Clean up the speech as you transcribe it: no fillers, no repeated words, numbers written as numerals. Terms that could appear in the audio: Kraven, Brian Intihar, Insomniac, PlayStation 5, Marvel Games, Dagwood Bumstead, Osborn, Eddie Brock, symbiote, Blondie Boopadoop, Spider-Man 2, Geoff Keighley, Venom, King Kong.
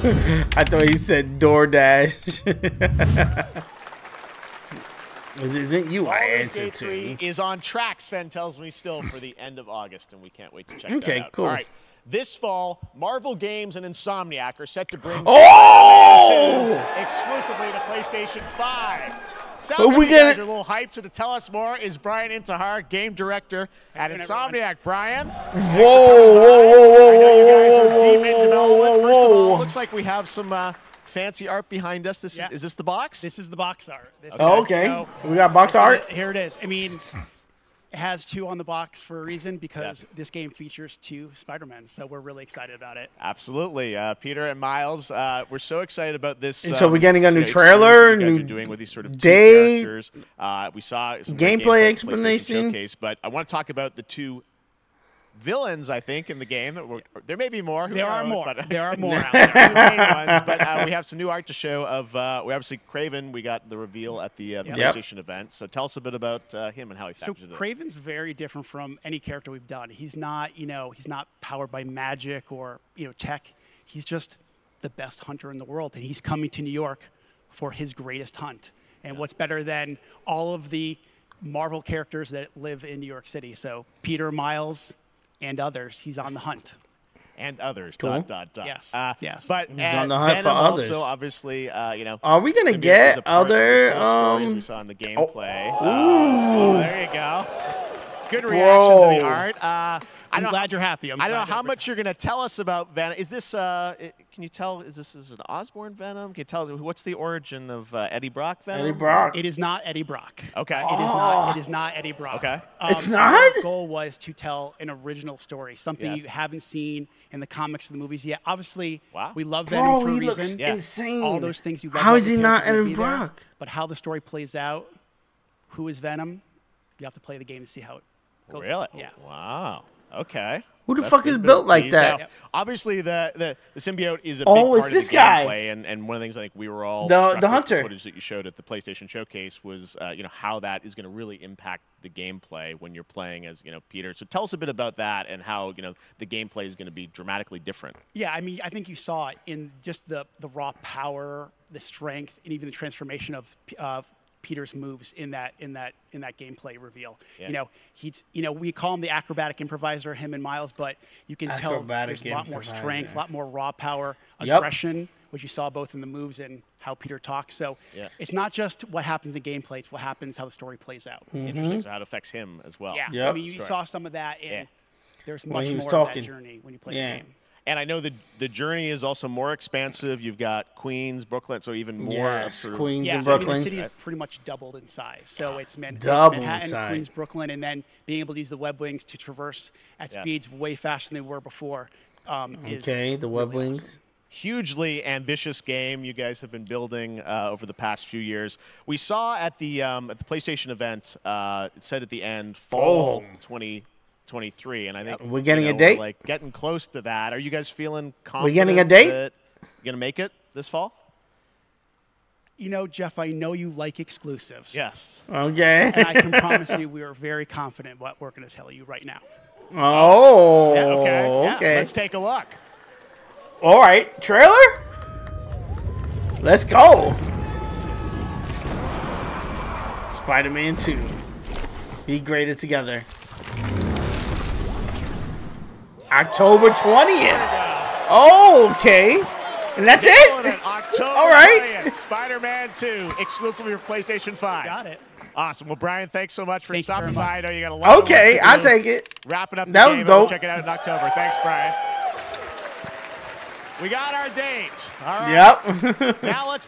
I thought he said DoorDash. Isn't you I answer to? Is on track, Sven tells me, still for the end of August, and we can't wait to check that out. Okay, cool. All right. This fall, Marvel Games and Insomniac are set to bring Spider-Man 2 exclusively to PlayStation 5. Sounds like you guys are a little hyped, so to tell us more is Brian Intihar, game director at Insomniac. Brian. Whoa, whoa, whoa, whoa, whoa, whoa, whoa, whoa, whoa, whoa, whoa. First of all, it looks like we have some fancy art behind us. This is this the box? This is the box art. This okay. So, we got box art? Here it is. I mean, it has 2 on the box for a reason, because this game features 2 Spider-Men, so we're really excited about it. Absolutely. Peter and Miles, we're so excited about this. And so we're getting a new trailer, and we're doing with these sort of two characters. We saw some gameplay explanation showcase, but I want to talk about the 2 villains, I think, in the game. There may be more. There are more. Out there. Ones, but we have some new art to show of. We obviously Kraven. We got the reveal at the PlayStation event. So tell us a bit about him and how he factors in. So Kraven's very different from any character we've done. He's not, you know, he's not powered by magic or tech. He's just the best hunter in the world, and he's coming to New York for his greatest hunt. And what's better than all of the Marvel characters that live in New York City? So Peter, Miles, and others, he's on the hunt. And others, cool. Dot, dot, dot. Yes, yes. But he's on the hunt Venom for others. Also, obviously, you know. Are we gonna get other? Stories we saw in the gameplay. Oh, there you go. Good reaction to the art. I'm glad you're happy. I don't know how much you're gonna tell us about Venom. Is this? Can you tell? Is this an Osborn Venom? Can you tell? What's the origin of Eddie Brock Venom? Eddie Brock. It is not Eddie Brock. Okay. It is not. It is not Eddie Brock. Okay. It's not. Our goal was to tell an original story, something you haven't seen in the comics or the movies yet. Obviously, we love Venom for a reason. Looks insane. All those things you love. How is he not Eddie Brock? But how the story plays out, who is Venom? You have to play the game to see how it. Really? Yeah. Wow. Okay. Who the fuck is built like that? Now, obviously, the symbiote is a big part of the gameplay, and one of the things I think we were all the hunter footage that you showed at the PlayStation Showcase was, you know, how that is going to really impact the gameplay when you're playing as Peter. So tell us a bit about that and how the gameplay is going to be dramatically different. Yeah, I mean, I think you saw it in just the raw power, the strength, and even the transformation of. Peter's moves in that gameplay reveal. Yeah. He's we call him the acrobatic improviser, him and Miles, but you can tell there's a lot more strength, a lot more raw power, aggression, which you saw both in the moves and how Peter talks. So it's not just what happens in gameplay, it's what happens, how the story plays out. Interesting. So how it affects him as well. Yeah. I mean, you saw some of that in there's much more of that journey when you play the game. And I know the journey is also more expansive. You've got Queens, Brooklyn, so even more. Yes, Queens and Brooklyn. I mean, the city is pretty much doubled in size. So it's Manhattan, Queens, Brooklyn, and then being able to use the web wings to traverse at speeds way faster than they were before. The web wings. Awesome. Hugely ambitious game you guys have been building over the past few years. We saw at the PlayStation event, it said at the end, fall 2023, and I think we're getting a date. Like getting close to that. Are you guys feeling confident? We're getting a date. That you're gonna make it this fall. You know, Jeff, I know you like exclusives. Yes. Okay. And I can promise you, we are very confident what we're gonna tell you right now. Oh. Yeah, okay. Yeah, okay. Let's take a look. All right, trailer. Let's go. Spider-Man 2. Be graded together. October 20th. Okay. And that's it? All right. Spider-Man 2, exclusively for PlayStation 5. Got it. Awesome. Well, Brian, thanks so much for stopping by. I know you got a lot of I'll take it. Wrapping up the game. That was dope. Check it out in October. Thanks, Brian. We got our date. All right. Yep. Now let's